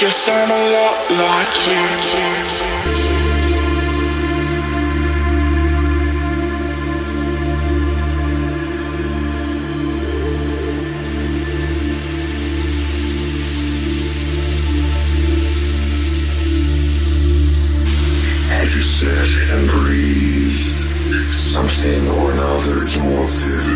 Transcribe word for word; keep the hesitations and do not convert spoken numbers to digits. Guess I'm a lot like you. As you sit and breathe, something or another is more vivid.